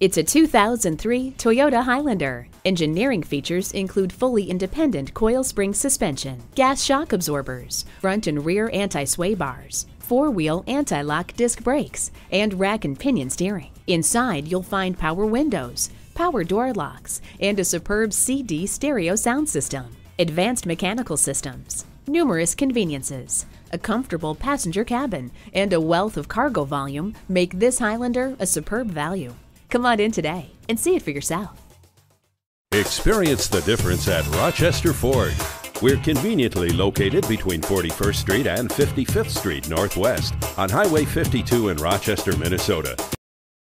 It's a 2003 Toyota Highlander. Engineering features include fully independent coil spring suspension, gas shock absorbers, front and rear anti-sway bars, four-wheel anti-lock disc brakes, and rack and pinion steering. Inside, you'll find power windows, power door locks, and a superb CD stereo sound system, advanced mechanical systems, numerous conveniences, a comfortable passenger cabin, and a wealth of cargo volume make this Highlander a superb value. Come on in today and see it for yourself. Experience the difference at Rochester Ford. We're conveniently located between 41st Street and 55th Street Northwest on Highway 52 in Rochester, Minnesota.